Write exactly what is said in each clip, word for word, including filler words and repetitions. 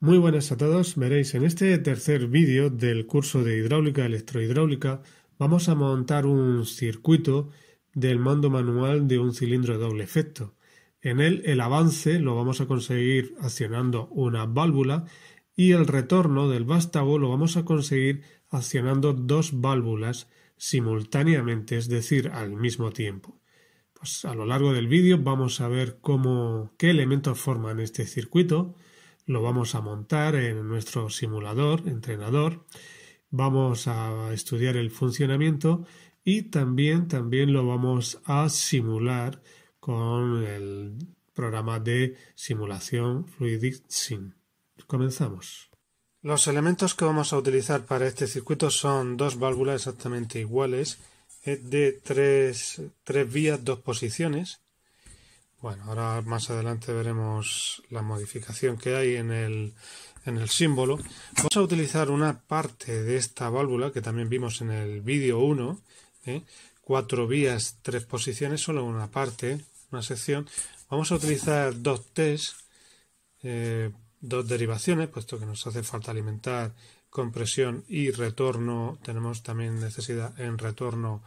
Muy buenas a todos, veréis en este tercer vídeo del curso de hidráulica electrohidráulica vamos a montar un circuito del mando manual de un cilindro de doble efecto. En él el avance lo vamos a conseguir accionando una válvula y el retorno del vástago lo vamos a conseguir accionando dos válvulas simultáneamente, es decir, al mismo tiempo. Pues a lo largo del vídeo vamos a ver cómo, qué elementos forman este circuito. Lo vamos a montar en nuestro simulador, entrenador, vamos a estudiar el funcionamiento y también, también lo vamos a simular con el programa de simulación FluidSIM. Comenzamos. Los elementos que vamos a utilizar para este circuito son dos válvulas exactamente iguales, de tres, tres vías, dos posiciones. Bueno, ahora más adelante veremos la modificación que hay en el, en el símbolo. Vamos a utilizar una parte de esta válvula que también vimos en el vídeo uno. ¿eh? Cuatro vías, tres posiciones, solo una parte, una sección. Vamos a utilizar dos Ts, eh, dos derivaciones, puesto que nos hace falta alimentar compresión y retorno. Tenemos también necesidad en retorno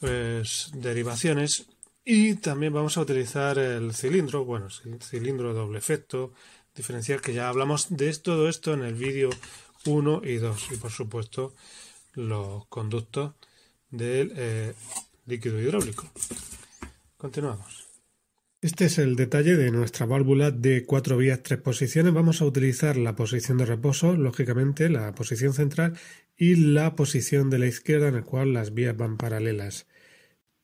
pues, derivaciones. Y también vamos a utilizar el cilindro, bueno, el cilindro de doble efecto diferencial, que ya hablamos de todo esto en el vídeo uno y dos. Y por supuesto los conductos del eh, líquido hidráulico. Continuamos. Este es el detalle de nuestra válvula de cuatro vías, tres posiciones. Vamos a utilizar la posición de reposo, lógicamente, la posición central y la posición de la izquierda en la cual las vías van paralelas.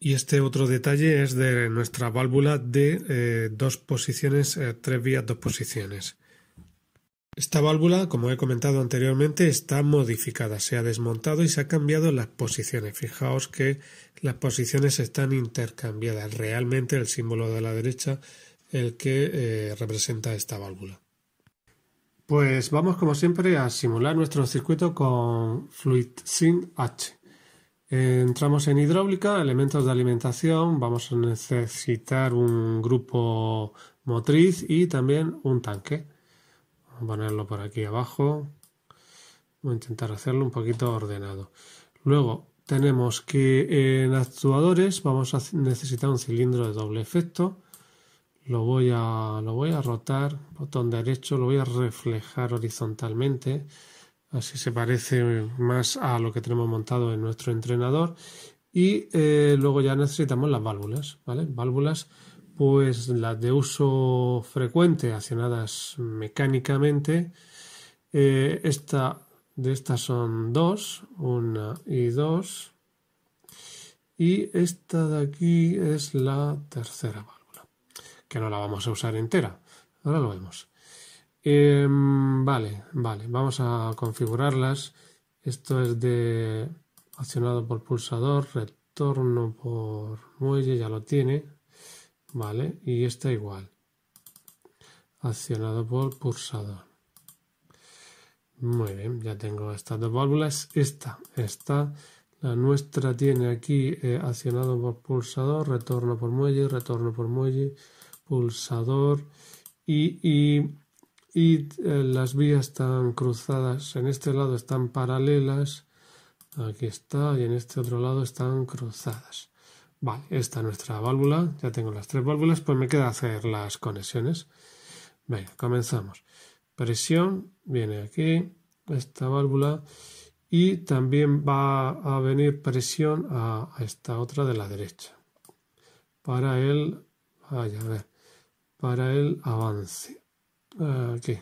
Y este otro detalle es de nuestra válvula de eh, dos posiciones, eh, tres vías, dos posiciones. Esta válvula, como he comentado anteriormente, está modificada, se ha desmontado y se ha cambiado las posiciones. Fijaos que las posiciones están intercambiadas. Realmente el símbolo de la derecha es el que eh, representa esta válvula. Pues vamos, como siempre, a simular nuestro circuito con FluidSIM-H. Entramos en hidráulica, elementos de alimentación, vamos a necesitar un grupo motriz y también un tanque. Vamos a ponerlo por aquí abajo, voy a intentar hacerlo un poquito ordenado. Luego tenemos que en actuadores vamos a necesitar un cilindro de doble efecto, lo voy a, lo voy a rotar, botón derecho, lo voy a reflejar horizontalmente. Así se parece más a lo que tenemos montado en nuestro entrenador. Y eh, luego ya necesitamos las válvulas, ¿vale? Válvulas, pues las de uso frecuente, accionadas mecánicamente. Eh, esta, de estas son dos, una y dos. Y esta de aquí es la tercera válvula, que no la vamos a usar entera. Ahora lo vemos. Eh, vale, vale, vamos a configurarlas. Esto es de accionado por pulsador, retorno por muelle, ya lo tiene. Vale, y esta igual. Accionado por pulsador. Muy bien, ya tengo estas dos válvulas. Esta, esta, la nuestra tiene aquí eh, accionado por pulsador, retorno por muelle, retorno por muelle, pulsador y... y Y las vías están cruzadas, en este lado están paralelas, aquí está, y en este otro lado están cruzadas. Vale, esta es nuestra válvula, ya tengo las tres válvulas, pues me queda hacer las conexiones. Venga, comenzamos. Presión, viene aquí, esta válvula, y también va a venir presión a esta otra de la derecha. Para el, vaya, a ver, para el avance. Aquí.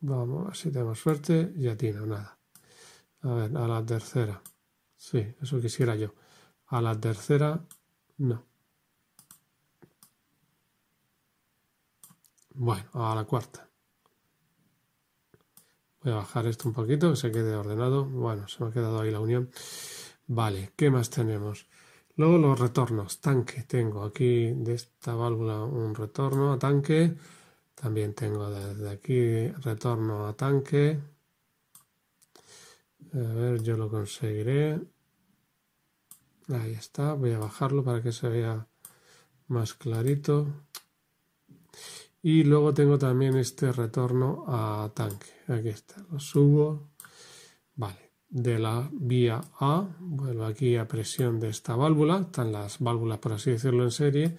Vamos a ver si tenemos suerte. Ya tiene nada. A ver, a la tercera. Sí, eso quisiera yo. A la tercera, no. Bueno, a la cuarta. Voy a bajar esto un poquito, que se quede ordenado. Bueno, se me ha quedado ahí la unión. Vale, ¿qué más tenemos? Luego los retornos. Tanque. Tengo aquí de esta válvula un retorno a tanque. También tengo desde aquí retorno a tanque. A ver, yo lo conseguiré. Ahí está. Voy a bajarlo para que se vea más clarito. Y luego tengo también este retorno a tanque. Aquí está, lo subo. Vale, de la vía A, vuelvo aquí a presión de esta válvula. Están las válvulas, por así decirlo, en serie.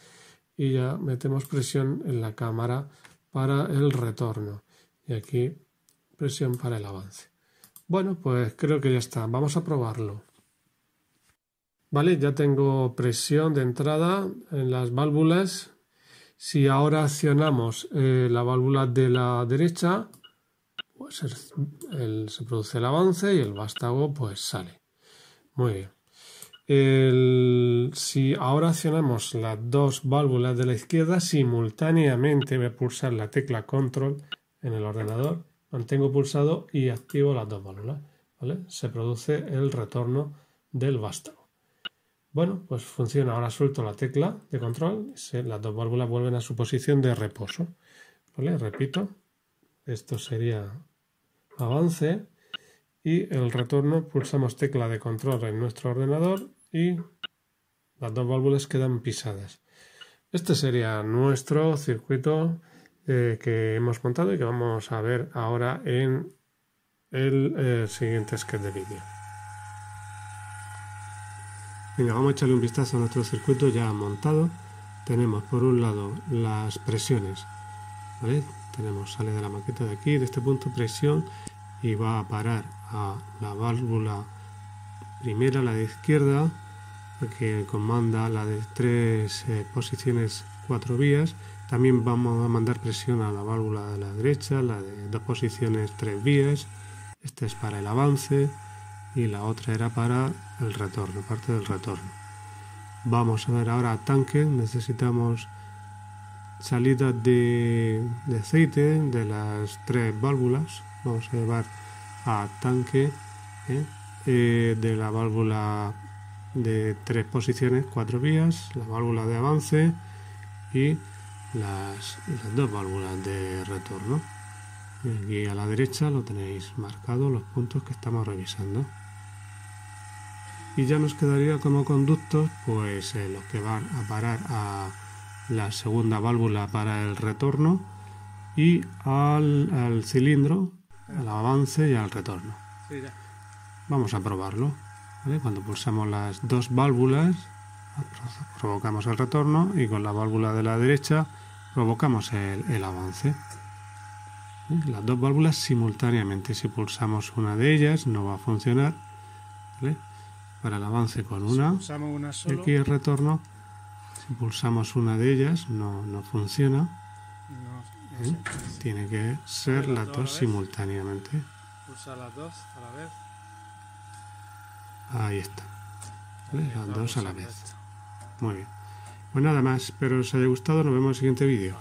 Y ya metemos presión en la cámara para el retorno. Y aquí presión para el avance. Bueno, pues creo que ya está. Vamos a probarlo. Vale, ya tengo presión de entrada en las válvulas. Si ahora accionamos eh, la válvula de la derecha, pues el, el, se produce el avance y el vástago pues sale. Muy bien. El, si ahora accionamos las dos válvulas de la izquierda, simultáneamente voy a pulsar la tecla control en el ordenador, mantengo pulsado y activo las dos válvulas, ¿vale? Se produce el retorno del vástago. Bueno, pues funciona. Ahora suelto la tecla de control, las dos válvulas vuelven a su posición de reposo. ¿Vale? Repito, esto sería avance y el retorno. Pulsamos tecla de control en nuestro ordenador y las dos válvulas quedan pisadas. Este sería nuestro circuito eh, que hemos montado y que vamos a ver ahora en el eh, siguiente sketch de vídeo. Venga, vamos a echarle un vistazo a nuestro circuito ya montado. Tenemos por un lado las presiones, ¿vale? Tenemos, sale de la maqueta de aquí, de este punto, presión, y va a parar a la válvula primera, la de izquierda, que comanda la de tres eh, posiciones, cuatro vías. También vamos a mandar presión a la válvula de la derecha, la de dos posiciones, tres vías. Este es para el avance. Y la otra era para el retorno, parte del retorno. Vamos a ver ahora tanque. Necesitamos salidas de, de aceite de las tres válvulas. Vamos a llevar a tanque ¿eh? Eh, de la válvula de tres posiciones, cuatro vías, la válvula de avance y las, las dos válvulas de retorno. Aquí a la derecha lo tenéis marcado los puntos que estamos revisando. Y ya nos quedaría como conductos pues eh, los que van a parar a la segunda válvula para el retorno y al, al cilindro, al avance y al retorno. Vamos a probarlo, ¿vale? Cuando pulsamos las dos válvulas provocamos el retorno y con la válvula de la derecha provocamos el, el avance. Las dos válvulas simultáneamente. Si pulsamos una de ellas no va a funcionar, ¿vale? Para el avance con una, si una solo, aquí el retorno. Si pulsamos una de ellas no, no funciona, no, no, ¿eh? Sí. Tiene que ser las dos, dos simultáneamente. Pulsa las dos a la vez. Ahí está, ¿vale? Las dos a la vez. Muy bien. Pues nada más, espero os haya gustado. Nos vemos en el siguiente vídeo.